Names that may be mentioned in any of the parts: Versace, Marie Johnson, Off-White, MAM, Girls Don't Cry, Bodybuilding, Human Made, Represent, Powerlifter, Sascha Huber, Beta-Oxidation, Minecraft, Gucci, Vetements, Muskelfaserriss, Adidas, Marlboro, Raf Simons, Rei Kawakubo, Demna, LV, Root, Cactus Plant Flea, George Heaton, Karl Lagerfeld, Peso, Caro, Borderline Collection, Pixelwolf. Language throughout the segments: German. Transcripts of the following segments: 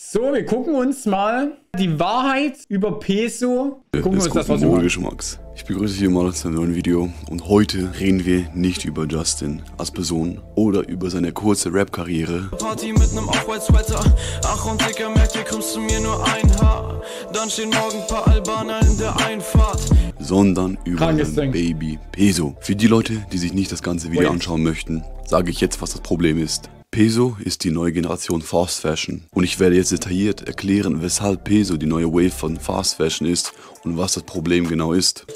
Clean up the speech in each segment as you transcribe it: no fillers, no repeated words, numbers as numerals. So, wir gucken uns mal die Wahrheit über Peso. Ich begrüße dich mal zu einem neuen Video und heute reden wir nicht über Justin als Person oder über seine kurze Rap-Karriere. Party mit nem Off-White-Sweater. Ach und dicker merkt, hier kommst du mir nur ein Haar. Dann stehen morgen ein paar Albaner in der Einfahrt. Sondern über den Baby Peso. Für die Leute, die sich nicht das ganze Video anschauen möchten, sage ich jetzt, was das Problem ist. Peso ist die neue Generation Fast Fashion und ich werde jetzt detailliert erklären, weshalb Peso die neue Wave von Fast Fashion ist und was das Problem genau ist.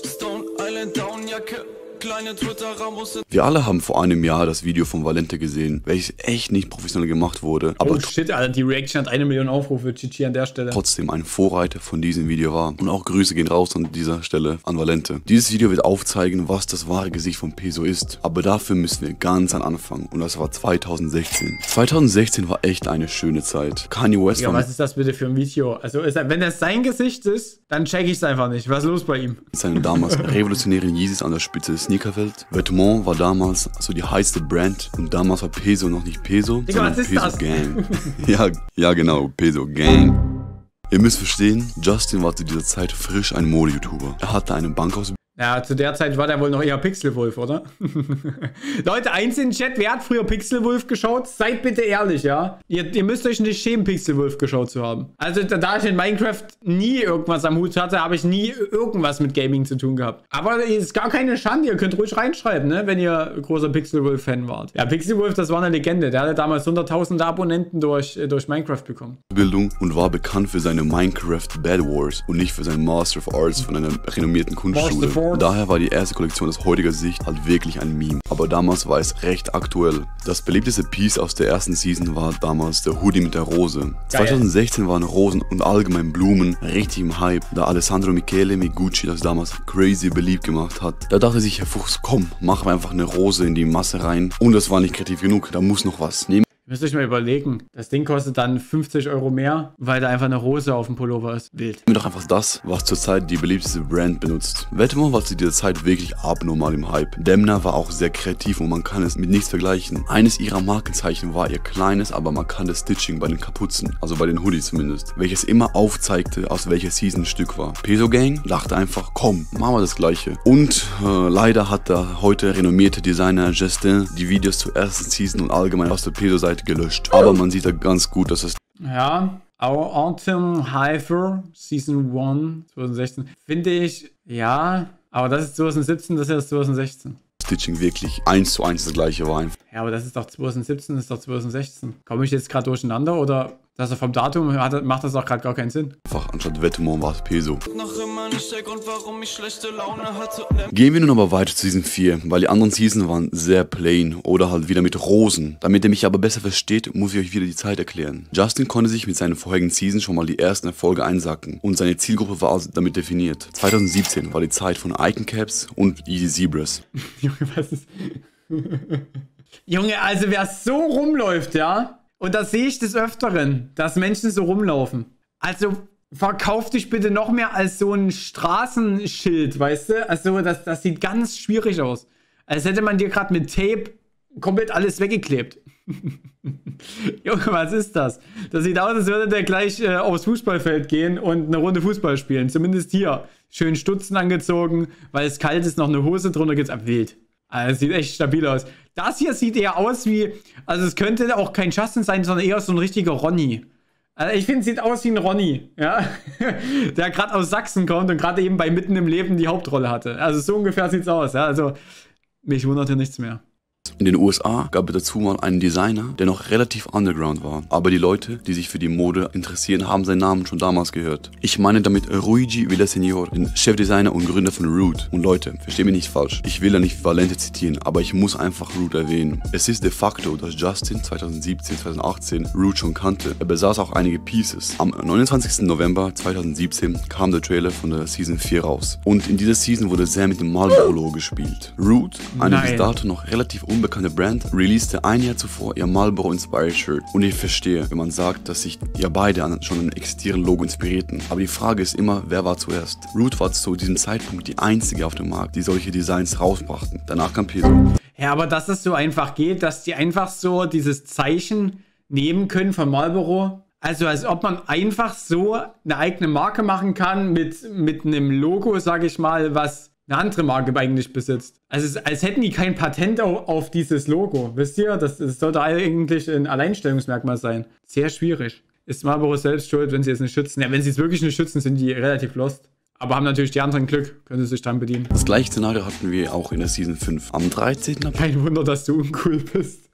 Wir alle haben vor einem Jahr das Video von Valente gesehen, welches echt nicht professionell gemacht wurde, aber oh shit, Alter, die Reaction hat 1 Million Aufrufe, GG an der Stelle. Trotzdem ein Vorreiter von diesem Video war. Und auch Grüße gehen raus an dieser Stelle an Valente. Dieses Video wird aufzeigen, was das wahre Gesicht von Peso ist, aber dafür müssen wir ganz an Anfang und das war 2016. 2016 war echt eine schöne Zeit. Kanye West ja, was ist das bitte für ein Video? Also wenn das sein Gesicht ist, dann check ich es einfach nicht. Was ist los bei ihm? Seine damals revolutionären Yeezys an der Spitze ist Sneakerwelt. Vetements war damals so die heiße Brand und damals war Peso noch nicht Peso, sondern Peso Gang. ja, genau, Peso Gang. Ihr müsst verstehen, Justin war zu dieser Zeit frisch ein Mode-YouTuber. Er hatte eine Bankausbildung. Ja, zu der Zeit war der wohl noch eher Pixelwolf, oder? Leute, eins in den Chat, wer hat früher Pixelwolf geschaut? Seid bitte ehrlich, ja? Ihr müsst euch nicht schämen, Pixelwolf geschaut zu haben. Also, da ich in Minecraft nie irgendwas am Hut hatte, habe ich nie irgendwas mit Gaming zu tun gehabt. Aber ist gar keine Schande, ihr könnt ruhig reinschreiben, ne? Wenn ihr großer Pixelwolf-Fan wart. Ja, Pixelwolf, das war eine Legende. Der hatte damals 100.000 Abonnenten durch Minecraft bekommen. Bildung und war bekannt für seine Minecraft Bad Wars und nicht für seinen Master of Arts von einer renommierten Kunstschule. Daher war die erste Kollektion aus heutiger Sicht halt wirklich ein Meme, aber damals war es recht aktuell. Das beliebteste Piece aus der ersten Season war damals der Hoodie mit der Rose. Geil. 2016 waren Rosen und allgemein Blumen richtig im Hype, da Alessandro Michele mit Gucci das damals crazy beliebt gemacht hat. Da dachte sich Herr Fuchs, komm, machen wir einfach eine Rose in die Masse rein und das war nicht kreativ genug, da muss noch was nehmen. Müsst euch mal überlegen, das Ding kostet dann 50 € mehr, weil da einfach eine Rose auf dem Pullover ist. Wild. Nimm doch einfach das, was zurzeit die beliebteste Brand benutzt. Vetements war zu dieser Zeit wirklich abnormal im Hype. Demna war auch sehr kreativ und man kann es mit nichts vergleichen. Eines ihrer Markenzeichen war ihr kleines, aber markantes Stitching bei den Kapuzen, also bei den Hoodies zumindest, welches immer aufzeigte, aus welcher Season ein Stück war. Peso Gang dachte einfach, komm, machen wir das Gleiche. Und leider hat der heute renommierte Designer Justin die Videos zur ersten Season und allgemein aus der Peso-Seite gelöscht. Aber man sieht da ganz gut, dass es... Ja, Our Autumn Heifer Season 1 2016 finde ich, ja, aber das ist 2017, das ist 2016. Stitching wirklich 1:1 das gleiche war. Ja, aber das ist doch 2017, das ist doch 2016. Komme ich jetzt gerade durcheinander oder... Das also vom Datum hat, macht das auch gerade gar keinen Sinn. Einfach anstatt Vetements war es Peso. Gehen wir nun aber weiter zu Season 4, weil die anderen Season waren sehr plain oder halt wieder mit Rosen. Damit ihr mich aber besser versteht, muss ich euch wieder die Zeit erklären. Justin konnte sich mit seinen vorherigen Season schon mal die ersten Erfolge einsacken und seine Zielgruppe war also damit definiert. 2017 war die Zeit von Icon Caps und Yeezy Zebras. Junge, was ist... Junge, also wer so rumläuft, ja... Und das sehe ich des Öfteren, dass Menschen so rumlaufen. Also verkauf dich bitte noch mehr als so ein Straßenschild, weißt du? Also das sieht ganz schwierig aus. Als hätte man dir gerade mit Tape komplett alles weggeklebt. Junge, was ist das? Das sieht aus, als würde der gleich aufs Fußballfeld gehen und eine Runde Fußball spielen. Zumindest hier. Schön Stutzen angezogen, weil es kalt ist, noch eine Hose drunter geht's ab. Wild. Also, das sieht echt stabil aus. Das hier sieht eher aus wie, also es könnte auch kein Justin sein, sondern eher so ein richtiger Ronny. Also ich finde, es sieht aus wie ein Ronny, ja, der gerade aus Sachsen kommt und gerade eben bei Mitten im Leben die Hauptrolle hatte. Also so ungefähr sieht's aus, ja, also mich wundert ja nichts mehr. In den USA gab es dazu mal einen Designer, der noch relativ underground war. Aber die Leute, die sich für die Mode interessieren, haben seinen Namen schon damals gehört. Ich meine damit Rhuigi Villaseñor, den Chefdesigner und Gründer von Root. Und Leute, versteht mich nicht falsch, ich will da nicht Valente zitieren, aber ich muss einfach Root erwähnen. Es ist de facto, dass Justin 2017, 2018 Root schon kannte. Er besaß auch einige Pieces. Am 29. November 2017 kam der Trailer von der Season 4 raus. Und in dieser Season wurde sehr mit dem Marlboro gespielt. Root, eine bis dato noch relativ unbekannte Brand, releaste ein Jahr zuvor ihr Marlboro-inspired Shirt. Und ich verstehe, wenn man sagt, dass sich ja beide an schon einem existierenden Logo inspirierten. Aber die Frage ist immer, wer war zuerst? Root war zu diesem Zeitpunkt die einzige auf dem Markt, die solche Designs rausbrachten. Danach kam Peso. Ja, aber dass es so einfach geht, dass die einfach so dieses Zeichen nehmen können von Marlboro. Also als ob man einfach so eine eigene Marke machen kann mit einem Logo, sage ich mal, was eine andere Marke eigentlich besitzt. Also es ist, als hätten die kein Patent auf dieses Logo. Wisst ihr, das sollte eigentlich ein Alleinstellungsmerkmal sein. Sehr schwierig. Ist Marlboro selbst schuld, wenn sie es nicht schützen? Ja, wenn sie es wirklich nicht schützen, sind die relativ lost. Aber haben natürlich die anderen Glück, können sie sich dann bedienen. Das gleiche Szenario hatten wir auch in der Season 5 am 13. April. Kein Wunder, dass du uncool bist.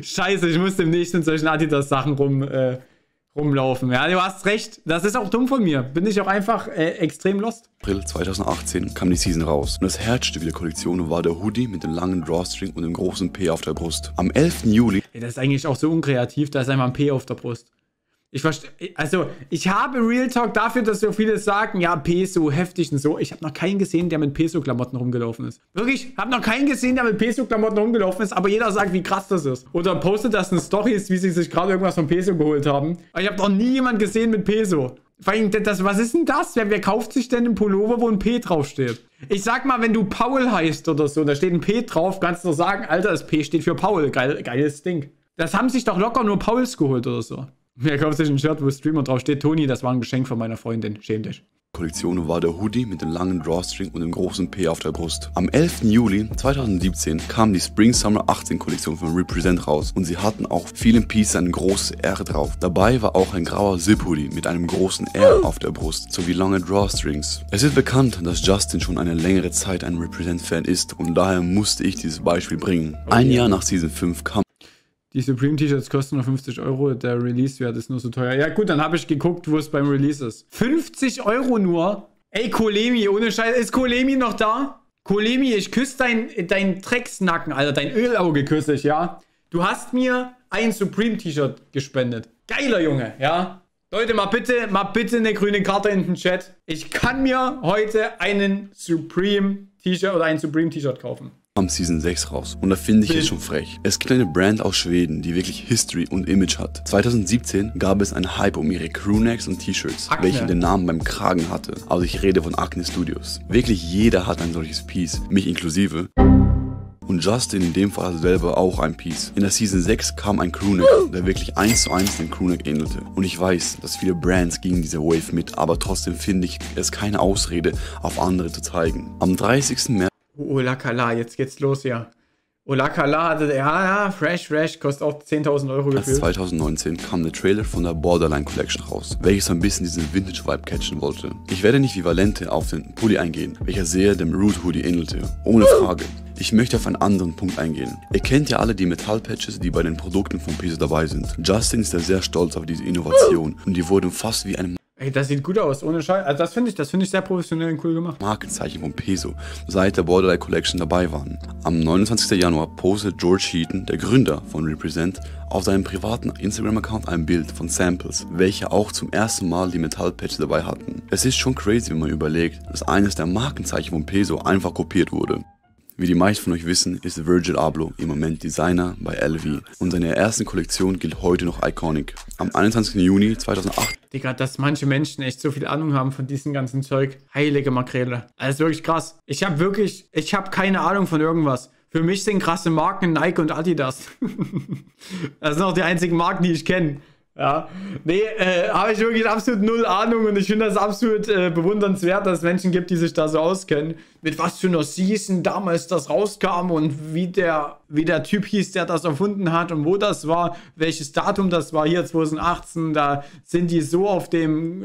Scheiße, ich muss demnächst in solchen Adidas-Sachen rumlaufen. Ja, du hast recht. Das ist auch dumm von mir. Bin ich auch einfach extrem lost. April 2018 kam die Season raus. Und das Herzstück der Kollektion war der Hoodie mit dem langen Drawstring und dem großen P auf der Brust. Am 11. Juli... Das ist eigentlich auch so unkreativ, da ist einfach ein P auf der Brust. Ich verstehe, also ich habe Real Talk dafür, dass so viele sagen, ja, Peso, heftig und so. Ich habe noch keinen gesehen, der mit Peso-Klamotten rumgelaufen ist. Wirklich, habe noch keinen gesehen, der mit Peso-Klamotten rumgelaufen ist, aber jeder sagt, wie krass das ist. Oder postet das in Storys, wie sie sich gerade irgendwas von Peso geholt haben. Aber ich habe noch nie jemanden gesehen mit Peso. Vor allem, das, was ist denn das? Wer kauft sich denn einen Pullover, wo ein P draufsteht? Ich sag mal, wenn du Paul heißt oder so, da steht ein P drauf, kannst du sagen, Alter, das P steht für Paul. Geil, geiles Ding. Das haben sich doch locker nur Pauls geholt oder so. Mir kauft sich ein Shirt, wo Streamer drauf steht. Toni, das war ein Geschenk von meiner Freundin. Schäm dich. Kollektion war der Hoodie mit dem langen Drawstring und dem großen P auf der Brust. Am 11. Juli 2017 kam die Spring Summer 18 Kollektion von Represent raus und sie hatten auch vielen Pieces ein großes R drauf. Dabei war auch ein grauer Zip-Hoodie mit einem großen R auf der Brust sowie lange Drawstrings. Es ist bekannt, dass Justin schon eine längere Zeit ein Represent-Fan ist und daher musste ich dieses Beispiel bringen. Ein Jahr nach Season 5 kam... Die Supreme-T-Shirts kosten nur 50 Euro, der Release-Wert ist nur so teuer. Ja gut, dann habe ich geguckt, wo es beim Release ist. 50 Euro nur? Ey, Kolemi, ohne Scheiß, ist Kolemi noch da? Kolemi, ich küsse dein Drecksnacken, Alter, dein Ölauge küsse ich, ja? Du hast mir ein Supreme-T-Shirt gespendet. Geiler Junge, ja? Leute, mal bitte eine grüne Karte in den Chat. Ich kann mir heute einen Supreme-T-Shirt oder ein Supreme-T-Shirt kaufen. Am Season 6 raus und da finde ich es schon frech. Es gibt eine Brand aus Schweden, die wirklich History und Image hat. 2017 gab es einen Hype um ihre Crewnecks und T-Shirts, welche den Namen beim Kragen hatte. Also ich rede von Acne Studios. Wirklich jeder hat ein solches Piece, mich inklusive. Und Justin in dem Fall selber auch ein Piece. In der Season 6 kam ein Crewneck, der wirklich 1:1 dem Crewneck ähnelte. Und ich weiß, dass viele Brands gegen diese Wave mit, aber trotzdem finde ich es keine Ausrede, auf andere zu zeigen. Am 30. März Olakala, jetzt geht's los, ja. Olakala hatte, ja, fresh, kostet auch 10.000 Euro gefühlt. 2019 kam der Trailer von der Borderline Collection raus, welches ein bisschen diesen Vintage-Vibe catchen wollte. Ich werde nicht wie Valente auf den Pulli eingehen, welcher sehr dem Root-Hoodie ähnelte, ohne Frage. Ich möchte auf einen anderen Punkt eingehen. Ihr kennt ja alle die Metallpatches, die bei den Produkten von Peso dabei sind. Justin ist ja sehr stolz auf diese Innovation und die wurden fast wie ein... Ey, das sieht gut aus, ohne Scheiß. Also das finde ich sehr professionell und cool gemacht. Markenzeichen von Peso, seit der Borderline Collection dabei waren. Am 29. Januar postet George Heaton, der Gründer von Represent, auf seinem privaten Instagram-Account ein Bild von Samples, welche auch zum ersten Mal die Metallpatches dabei hatten. Es ist schon crazy, wenn man überlegt, dass eines der Markenzeichen von Peso einfach kopiert wurde. Wie die meisten von euch wissen, ist Virgil Abloh im Moment Designer bei LV und seine ersten Kollektion gilt heute noch iconic. Am 21. Juni 2008... Digga, dass manche Menschen echt so viel Ahnung haben von diesem ganzen Zeug. Heilige Makrele. Also wirklich krass. Ich habe keine Ahnung von irgendwas. Für mich sind krasse Marken Nike und Adidas. Das sind auch die einzigen Marken, die ich kenne. Ja, nee, habe ich wirklich absolut null Ahnung und ich finde das absolut bewundernswert, dass es Menschen gibt, die sich da so auskennen. Mit was für einer Season damals das rauskam und wie der Typ hieß, der das erfunden hat und wo das war, welches Datum das war, hier 2018, da sind die so auf dem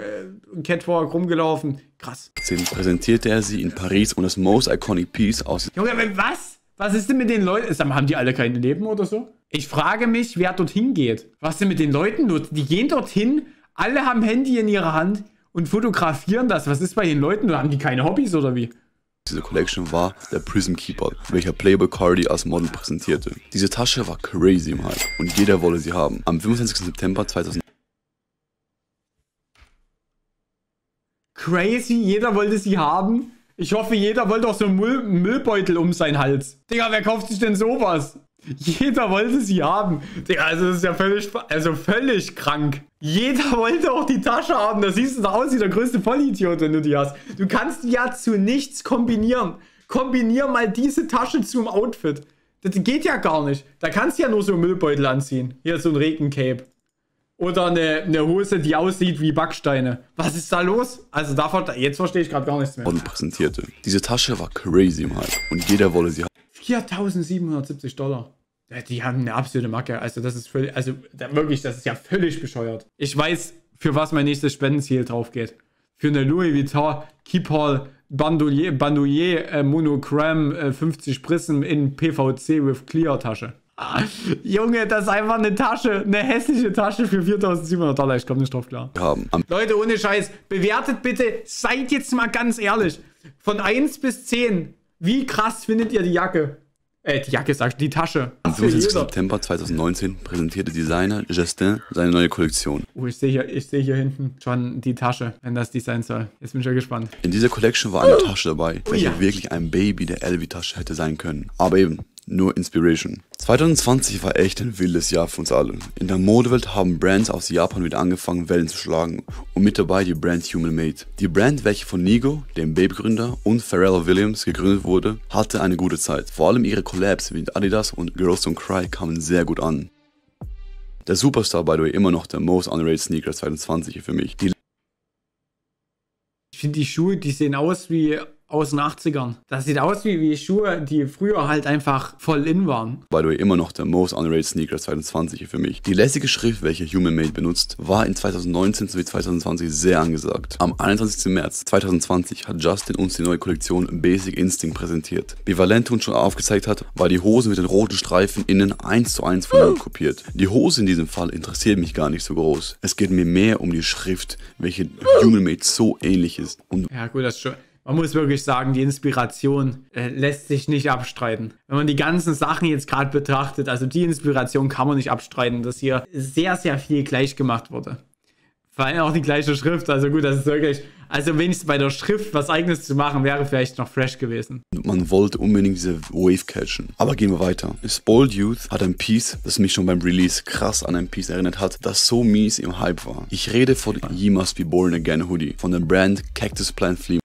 Catwalk rumgelaufen. Krass. Präsentierte er sie in Paris und das most iconic piece aus... Junge, was? Was ist denn mit den Leuten? Haben die alle kein Leben oder so? Ich frage mich, wer dorthin geht. Was denn mit den Leuten los? Die gehen dorthin, alle haben Handy in ihrer Hand und fotografieren das. Was ist bei den Leuten? Haben die keine Hobbys oder wie? Diese Collection war der Prism Keeper, welcher Playboy Cardi als Model präsentierte. Diese Tasche war crazy im Hype und jeder wollte sie haben. Am 25. September 2000... Crazy, jeder wollte sie haben? Ich hoffe, jeder wollte auch so einen Müllbeutel um seinen Hals. Digga, wer kauft sich denn sowas? Jeder wollte sie haben. Digga, also das ist ja völlig krank. Jeder wollte auch die Tasche haben. Da siehst du doch aus wie der größte Vollidiot, wenn du die hast. Du kannst die ja zu nichts kombinieren. Kombinier mal diese Tasche zum Outfit. Das geht ja gar nicht. Da kannst du ja nur so einen Müllbeutel anziehen. Hier so ein Regencape. Oder eine Hose, die aussieht wie Backsteine. Was ist da los? Also davon, jetzt verstehe ich gerade gar nichts mehr. Und präsentierte. Diese Tasche war crazy im Hype. Und jeder wollte sie haben. 4.770 Dollar. Die haben eine absolute Macke. Also das ist völlig, also wirklich, das ist ja völlig bescheuert. Ich weiß, für was mein nächstes Spendenziel drauf geht. Für eine Louis Vuitton Keephole Bandolier Monogramm 50 Prism in PVC with Clear Tasche. Ah, Junge, das ist einfach eine Tasche, eine hässliche Tasche für 4.700 Dollar. Ich komme nicht drauf klar. Leute, ohne Scheiß, bewertet bitte, seid jetzt mal ganz ehrlich. Von 1 bis 10, wie krass findet ihr die Jacke? Die Jacke ist die Tasche. Am 25. September 2019 präsentierte Designer Justin seine neue Kollektion. Oh, ich sehe hier hinten schon die Tasche, wenn das die sein soll. Jetzt bin ich ja gespannt. In dieser Collection war eine Tasche dabei, welche wirklich ein Baby der LV-Tasche hätte sein können. Aber eben, nur Inspiration. 2020 war echt ein wildes Jahr für uns alle. In der Modewelt haben Brands aus Japan wieder angefangen, Wellen zu schlagen und mit dabei die Brand Human Made. Die Brand, welche von Nigo, dem Babe-Gründer, und Pharrell Williams gegründet wurde, hatte eine gute Zeit. Vor allem ihre Collabs mit Adidas und Girls Don't Cry kamen sehr gut an. Der Superstar, by the way, immer noch der Most Underrated Sneaker 2020 für mich. Ich finde die Schuhe, die sehen aus wie aus den 80ern. Das sieht aus wie Schuhe, die früher halt einfach voll in waren. By the way, immer noch der Most Underrated Sneaker 2020 für mich. Die lässige Schrift, welche Human Made benutzt, war in 2019 sowie 2020 sehr angesagt. Am 21. März 2020 hat Justin uns die neue Kollektion Basic Instinct präsentiert. Wie Valente uns schon aufgezeigt hat, war die Hose mit den roten Streifen innen 1:1 von Human kopiert. Die Hose in diesem Fall interessiert mich gar nicht so groß. Es geht mir mehr um die Schrift, welche Human Made so ähnlich ist. Und ja, gut, das ist schon... Man muss wirklich sagen, die Inspiration lässt sich nicht abstreiten. Wenn man die ganzen Sachen jetzt gerade betrachtet, also die Inspiration kann man nicht abstreiten, dass hier sehr, sehr viel gleich gemacht wurde. Vor allem auch die gleiche Schrift, also gut, das ist wirklich... Also wenigstens bei der Schrift was Eigenes zu machen, wäre vielleicht noch fresh gewesen. Man wollte unbedingt diese Wave catchen. Aber gehen wir weiter. Spoiled Youth hat ein Piece, das mich schon beim Release krass an ein Piece erinnert hat, das so mies im Hype war. Ich rede von You Must Be Born Again Hoodie von der Brand Cactus Plant Flea.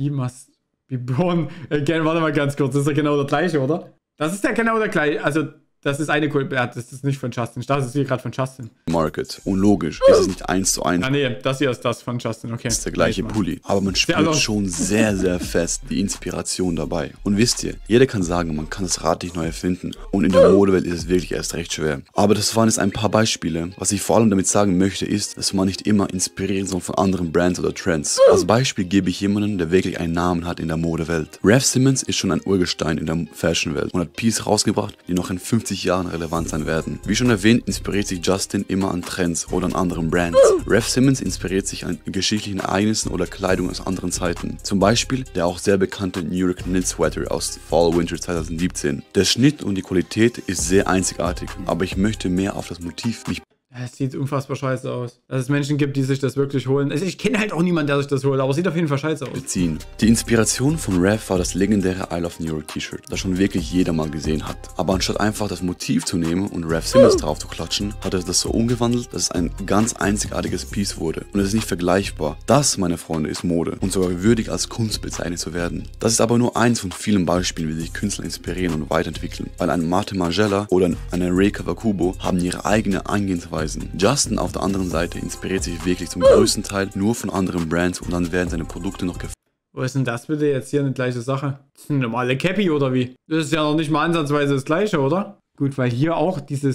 You Must Be Born Again, warte mal ganz kurz, das ist ja genau der gleiche, oder? Das ist ja genau der gleiche, also das ist eine cool, das ist nicht von Justin, das ist hier gerade von Justin. Market, und logisch, ist es nicht 1:1. Ah nee, das hier ist das von Justin, okay. Das ist der gleiche Pulli, aber man spürt schon sehr, sehr fest die Inspiration dabei. Und wisst ihr, jeder kann sagen, man kann das Rad nicht neu erfinden und in der Modewelt ist es wirklich erst recht schwer. Aber das waren jetzt ein paar Beispiele. Was ich vor allem damit sagen möchte ist, dass man nicht immer inspirieren soll von anderen Brands oder Trends. Als Beispiel gebe ich jemanden, der wirklich einen Namen hat in der Modewelt. Raf Simons ist schon ein Urgestein in der Fashionwelt und hat Pieces rausgebracht, die noch in 50 Jahren relevant sein werden. Wie schon erwähnt, inspiriert sich Justin immer an Trends oder an anderen Brands. Raf Simons inspiriert sich an geschichtlichen Ereignissen oder Kleidung aus anderen Zeiten. Zum Beispiel der auch sehr bekannte New York Knit Sweater aus Fall/Winter 2017. Der Schnitt und die Qualität ist sehr einzigartig, aber ich möchte mehr auf das Motiv mich. Es sieht unfassbar scheiße aus. Dass es Menschen gibt, die sich das wirklich holen. Also ich kenne halt auch niemanden, der sich das holt, aber es sieht auf jeden Fall scheiße aus. Beziehen. Die Inspiration von Raf war das legendäre I Love New York T-Shirt, das schon wirklich jeder mal gesehen hat. Aber anstatt einfach das Motiv zu nehmen und Raf Simons drauf zu klatschen, hat er das so umgewandelt, dass es ein ganz einzigartiges Piece wurde. Und es ist nicht vergleichbar. Das, meine Freunde, ist Mode und sogar würdig als Kunst bezeichnet zu werden. Das ist aber nur eins von vielen Beispielen, wie sich Künstler inspirieren und weiterentwickeln. Weil ein Martin Margiela oder eine Rei Kawakubo haben ihre eigene Angehensweise. Justin auf der anderen Seite inspiriert sich wirklich zum größten Teil nur von anderen Brands und dann werden seine Produkte noch gefällt. Wo ist denn das bitte jetzt hier eine gleiche Sache? Das ist eine normale Cappy oder wie? Das ist ja noch nicht mal ansatzweise das gleiche, oder? Gut, weil hier auch diese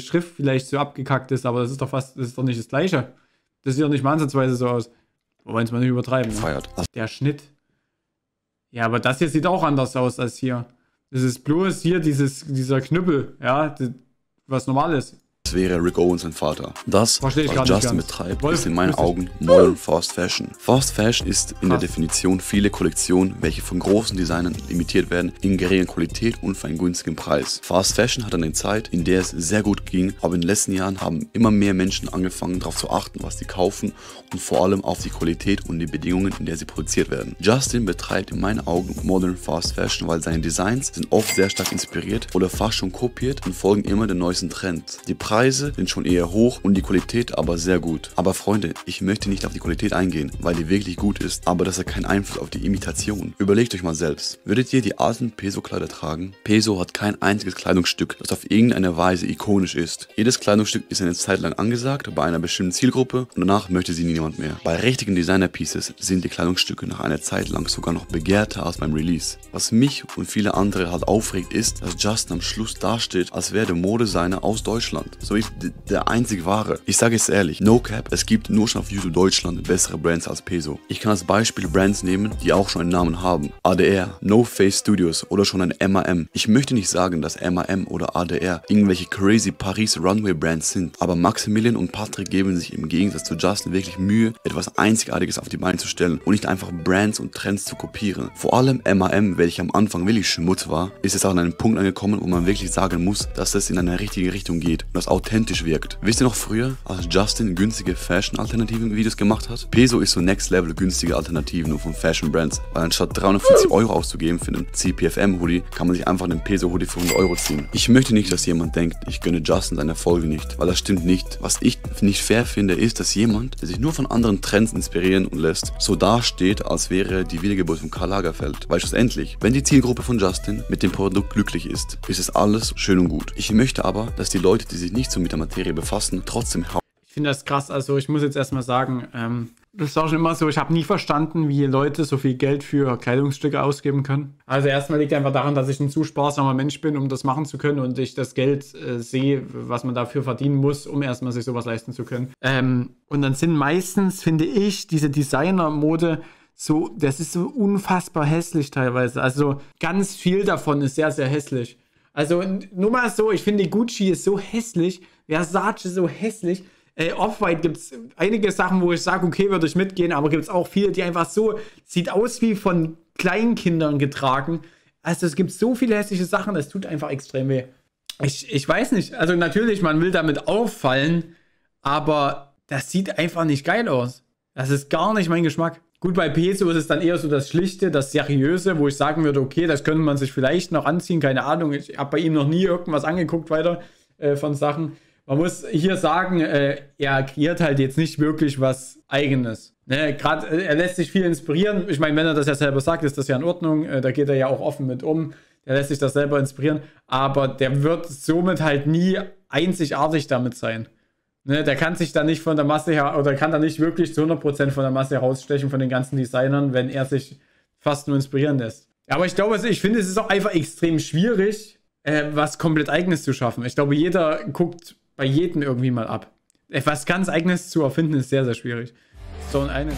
Schrift vielleicht so abgekackt ist, aber das ist doch fast, das ist doch nicht das gleiche. Das sieht doch nicht mal ansatzweise so aus. Wollen es mal nicht übertreiben. Ne? Der Schnitt. Ja, aber das hier sieht auch anders aus als hier. Das ist bloß hier dieser Knüppel, ja, was normal ist. Wäre Rick Owens sein Vater. Das, was Justin betreibt, ist in meinen Augen Modern Fast Fashion. Fast Fashion ist in der Definition viele Kollektionen, welche von großen Designern imitiert werden, in geringer Qualität und für einen günstigen Preis. Fast Fashion hat eine Zeit, in der es sehr gut ging, aber in den letzten Jahren haben immer mehr Menschen angefangen, darauf zu achten, was sie kaufen und vor allem auf die Qualität und die Bedingungen, in der sie produziert werden. Justin betreibt in meinen Augen Modern Fast Fashion, weil seine Designs sind oft sehr stark inspiriert oder fast schon kopiert und folgen immer den neuesten Trend. Die Preise Preise sind schon eher hoch und die Qualität aber sehr gut. Aber Freunde, ich möchte nicht auf die Qualität eingehen, weil die wirklich gut ist, aber das hat keinen Einfluss auf die Imitation. Überlegt euch mal selbst, würdet ihr die alten Peso-Kleider tragen? Peso hat kein einziges Kleidungsstück, das auf irgendeine Weise ikonisch ist. Jedes Kleidungsstück ist eine Zeit lang angesagt, bei einer bestimmten Zielgruppe und danach möchte sie niemand mehr. Bei richtigen Designer-Pieces sind die Kleidungsstücke nach einer Zeit lang sogar noch begehrter als beim Release. Was mich und viele andere halt aufregt ist, dass Justin am Schluss dasteht, als wäre der Modedesigner aus Deutschland. So ist der einzig wahre. Ich sage es ehrlich, no cap, es gibt nur schon auf YouTube Deutschland bessere Brands als Peso. Ich kann als Beispiel Brands nehmen, die auch schon einen Namen haben. ADR, No Face Studios oder schon ein MAM. Ich möchte nicht sagen, dass MAM oder ADR irgendwelche crazy Paris Runway Brands sind, aber Maximilian und Patrick geben sich im Gegensatz zu Justin wirklich Mühe, etwas Einzigartiges auf die Beine zu stellen und nicht einfach Brands und Trends zu kopieren. Vor allem MAM, welcher am Anfang wirklich Schmutz war, ist jetzt an einem Punkt angekommen, wo man wirklich sagen muss, dass es in eine richtige Richtung geht und das authentisch wirkt. Wisst ihr noch früher, als Justin günstige Fashion-Alternativen-Videos gemacht hat? Peso ist so Next Level günstige Alternativen von Fashion Brands, weil anstatt 340 Euro auszugeben für einen CPFM-Hoodie, kann man sich einfach einen Peso-Hoodie für 100 Euro ziehen. Ich möchte nicht, dass jemand denkt, ich gönne Justin seine Erfolge nicht, weil das stimmt nicht. Was ich nicht fair finde, ist, dass jemand, der sich nur von anderen Trends inspirieren und lässt, so dasteht, als wäre die Wiedergeburt von Karl Lagerfeld. Weil schlussendlich, wenn die Zielgruppe von Justin mit dem Produkt glücklich ist, ist es alles schön und gut. Ich möchte aber, dass die Leute, die sich nicht so mit der Materie befassen, trotzdem Ich finde das krass, also ich muss jetzt erstmal sagen, das ist auch schon immer so, ich habe nie verstanden, wie Leute so viel Geld für Kleidungsstücke ausgeben können. Also erstmal liegt einfach daran, dass ich ein zu sparsamer Mensch bin, um das machen zu können und ich das Geld sehe, was man dafür verdienen muss, um erstmal sich sowas leisten zu können. Und dann sind meistens, finde ich, diese Designer-Mode so, das ist so unfassbar hässlich teilweise. Also ganz viel davon ist sehr, sehr hässlich. Also nur mal so, ich finde Gucci ist so hässlich, Versace so hässlich. Off-White gibt es einige Sachen, wo ich sage, okay, würde ich mitgehen, aber gibt es auch viele, die einfach so, sieht aus wie von Kleinkindern getragen. Also es gibt so viele hässliche Sachen, das tut einfach extrem weh. Ich weiß nicht, also natürlich, man will damit auffallen, aber das sieht einfach nicht geil aus. Das ist gar nicht mein Geschmack. Gut, bei Peso ist es dann eher so das Schlichte, das Seriöse, wo ich sagen würde, okay, das könnte man sich vielleicht noch anziehen, keine Ahnung, ich habe bei ihm noch nie irgendwas angeguckt weiter von Sachen. Man muss hier sagen, er kreiert halt jetzt nicht wirklich was Eigenes. Ne? Gerade er lässt sich viel inspirieren. Ich meine, wenn er das ja selber sagt, ist das ja in Ordnung. Da geht er ja auch offen mit um. Der lässt sich das selber inspirieren. Aber der wird somit halt nie einzigartig damit sein. Ne? Der kann sich da nicht von der Masse her, oder kann da nicht wirklich zu 100% von der Masse herausstechen von den ganzen Designern, wenn er sich fast nur inspirieren lässt. Aber ich glaube, also ich finde, es ist auch einfach extrem schwierig, was komplett Eigenes zu schaffen. Ich glaube, jeder guckt bei jedem irgendwie mal ab. Etwas ganz Eigenes zu erfinden ist sehr, sehr schwierig. So in einem...